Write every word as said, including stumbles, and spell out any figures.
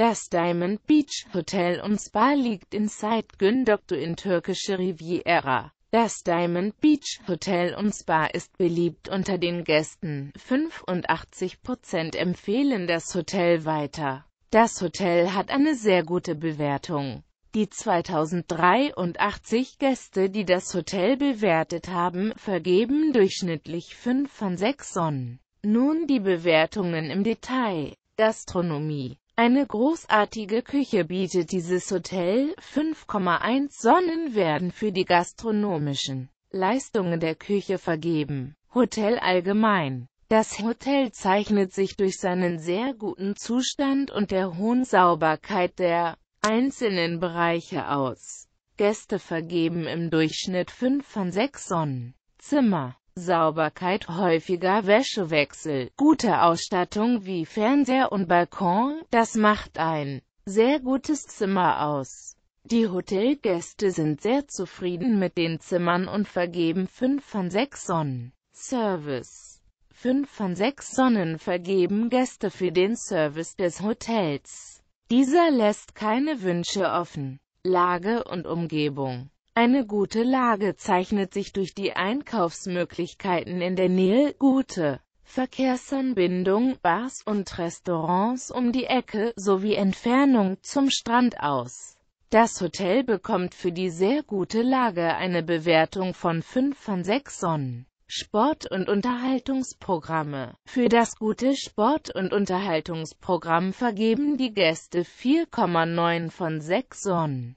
Das Diamond Beach Hotel und Spa liegt in Side Gündogdu in türkische Riviera. Das Diamond Beach Hotel und Spa ist beliebt unter den Gästen. fünfundachtzig Prozent empfehlen das Hotel weiter. Das Hotel hat eine sehr gute Bewertung. Die zweitausenddreiundachtzig Gäste, die das Hotel bewertet haben, vergeben durchschnittlich fünf von sechs Sonnen. Nun die Bewertungen im Detail. Gastronomie. Eine großartige Küche bietet dieses Hotel, fünf Komma eins Sonnen werden für die gastronomischen Leistungen der Küche vergeben. Hotel allgemein. Das Hotel zeichnet sich durch seinen sehr guten Zustand und der hohen Sauberkeit der einzelnen Bereiche aus. Gäste vergeben im Durchschnitt fünf von sechs Sonnen. Zimmer. Sauberkeit, häufiger Wäschewechsel, gute Ausstattung wie Fernseher und Balkon, das macht ein sehr gutes Zimmer aus. Die Hotelgäste sind sehr zufrieden mit den Zimmern und vergeben fünf von sechs Sonnen. Service. fünf von sechs Sonnen vergeben Gäste für den Service des Hotels. Dieser lässt keine Wünsche offen. Lage und Umgebung. Eine gute Lage zeichnet sich durch die Einkaufsmöglichkeiten in der Nähe, gute Verkehrsanbindung, Bars und Restaurants um die Ecke, sowie Entfernung zum Strand aus. Das Hotel bekommt für die sehr gute Lage eine Bewertung von fünf von sechs Sonnen. Sport- und Unterhaltungsprogramme. Für das gute Sport- und Unterhaltungsprogramm vergeben die Gäste vier Komma neun von sechs Sonnen.